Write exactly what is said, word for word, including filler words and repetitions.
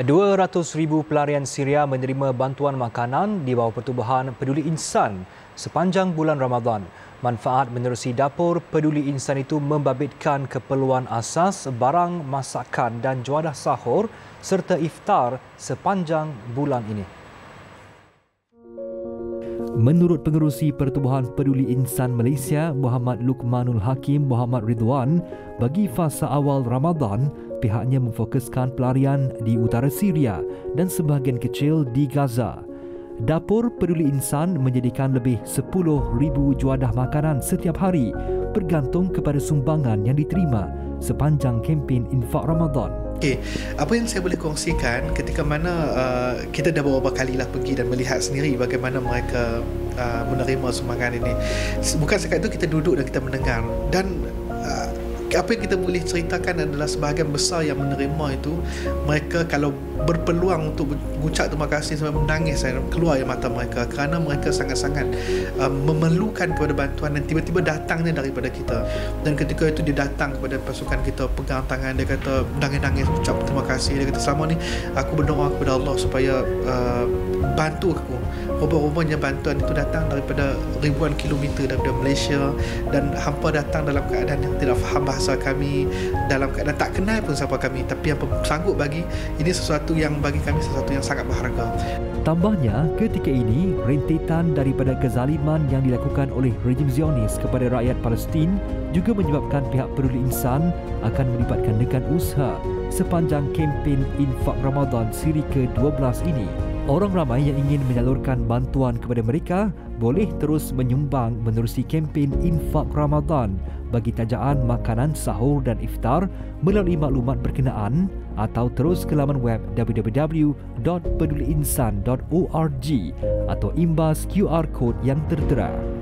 dua ratus ribu pelarian Syria menerima bantuan makanan di bawah pertubuhan Peduli Insan sepanjang bulan Ramadan. Manfaat menerusi dapur Peduli Insan itu membabitkan keperluan asas, barang, masakan dan juadah sahur serta iftar sepanjang bulan ini. Menurut pengerusi Pertubuhan Peduli Insan Malaysia, Muhammad Luqmanul Hakim Muhammad Ridwan, bagi fasa awal Ramadan, pihaknya memfokuskan pelarian di utara Syria dan sebahagian kecil di Gaza. Dapur Peduli Insan menyediakan lebih sepuluh ribu juadah makanan setiap hari bergantung kepada sumbangan yang diterima sepanjang kempen infak Ramadan. Okay. Apa yang saya boleh kongsikan ketika mana uh, kita dah beberapa kalilah pergi dan melihat sendiri bagaimana mereka uh, menerima sumbangan ini. Bukan setakat itu kita duduk dan kita mendengar, dan uh, apa yang kita boleh ceritakan adalah sebahagian besar yang menerima itu, mereka kalau berpeluang untuk mengucap terima kasih sampai menangis dan keluar air mata mereka, kerana mereka sangat-sangat uh, memerlukan kepada bantuan dan tiba-tiba datangnya daripada kita. Dan ketika itu dia datang kepada pasukan kita, pegang tangan, dia kata nangis-nangis ucap terima kasih. Dia kata, selama ni aku berdoa kepada Allah supaya uh, bantu aku. Rupa-rupanya bantuan itu datang daripada ribuan kilometer daripada Malaysia, dan hampa datang dalam keadaan yang tidak faham bahasa kami, dalam keadaan tak kenal pun siapa kami, tapi yang sanggup bagi ini sesuatu yang bagi kami sesuatu yang sangat berharga. Tambahnya, ketika ini rentetan daripada kezaliman yang dilakukan oleh rejim Zionis kepada rakyat Palestin juga menyebabkan pihak Peduli Insan akan melipat gandakan usaha sepanjang kempen infak Ramadan siri ke dua belas ini. Orang ramai yang ingin menyalurkan bantuan kepada mereka boleh terus menyumbang menerusi kempen infak Ramadan bagi tajaan makanan sahur dan iftar melalui maklumat berkenaan atau terus ke laman web w w w dot peduli insan dot org atau imbas Q R code yang tertera.